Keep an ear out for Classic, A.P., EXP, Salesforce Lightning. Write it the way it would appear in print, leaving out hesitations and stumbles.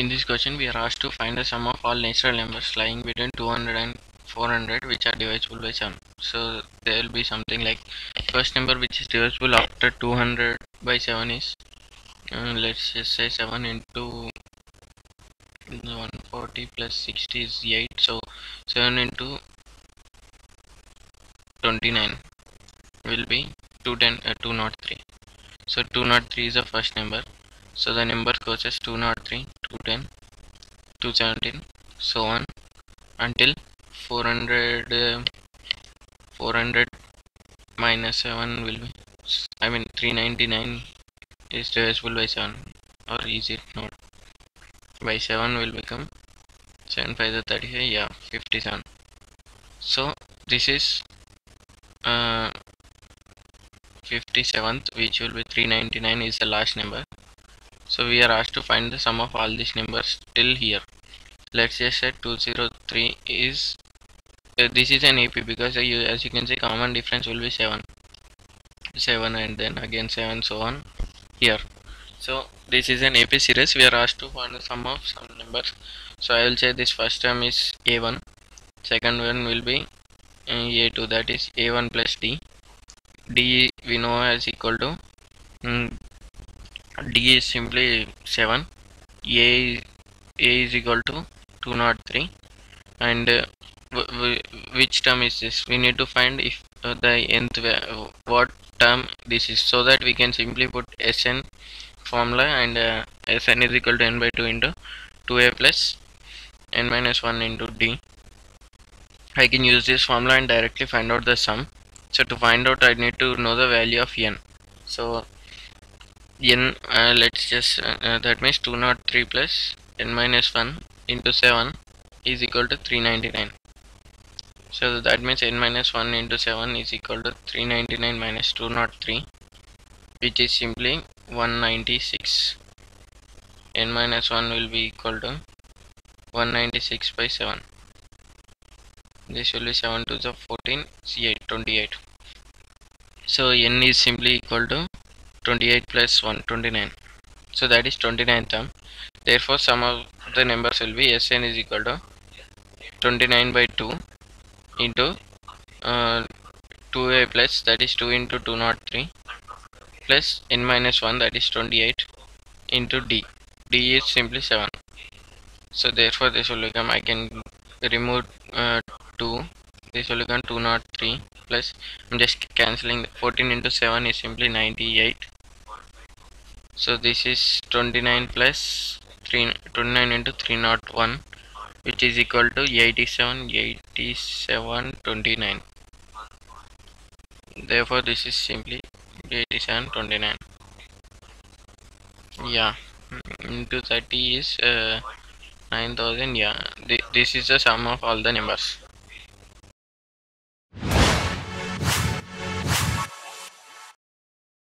In this question, we are asked to find the sum of all natural numbers lying between 200 and 400 which are divisible by 7. So there will be something like first number which is divisible after 200 by 7 is let's just say 7 into 140 plus 60 is 8. So 7 into 29 will be 203. So 203 is the first number. So the number goes as 203, 210, 217, so on until 400 minus 7 will be, 399 is divisible by 7, or is it not? By 7 will become 7 by the 35, yeah, 57. So this is 57th, which will be 399 is the last number. So we are asked to find the sum of all these numbers till here. Let's just say 203 is this is an AP, because as you can see, common difference will be 7 and then again 7, so on here. So this is an AP series. We are asked to find the sum of some numbers. So I will say this first term is A1, second one will be A2, that is A1 plus D. D we know as equal to D is simply 7, A is equal to 203, and which term is this? We need to find if the nth, what term this is, so that we can simply put Sn formula, and Sn is equal to n by 2 into 2a plus n minus 1 into d. I can use this formula and directly find out the sum. So to find out, I need to know the value of n. So n, let's just that means 203 plus n minus 1 into 7 is equal to 399. So that means n minus 1 into 7 is equal to 399 minus 203, which is simply 196. N minus 1 will be equal to 196 by 7. This will be 7 to the 14, 28. So n is simply equal to 28 plus 1, 29. So that is 29th term. Therefore, sum of the numbers will be Sn is equal to 29 by 2 into 2a plus, that is 2 into 203, plus n minus 1, that is 28, into d. d is simply 7. So therefore, this will become, I can remove 2. This will become 203 plus, I'm just cancelling, 14 into 7 is simply 98. So this is 29 plus 29 into 301, which is equal to 87, 29. Therefore, this is simply 87, 29. Yeah, into 30 is 9000. Yeah, this is the sum of all the numbers.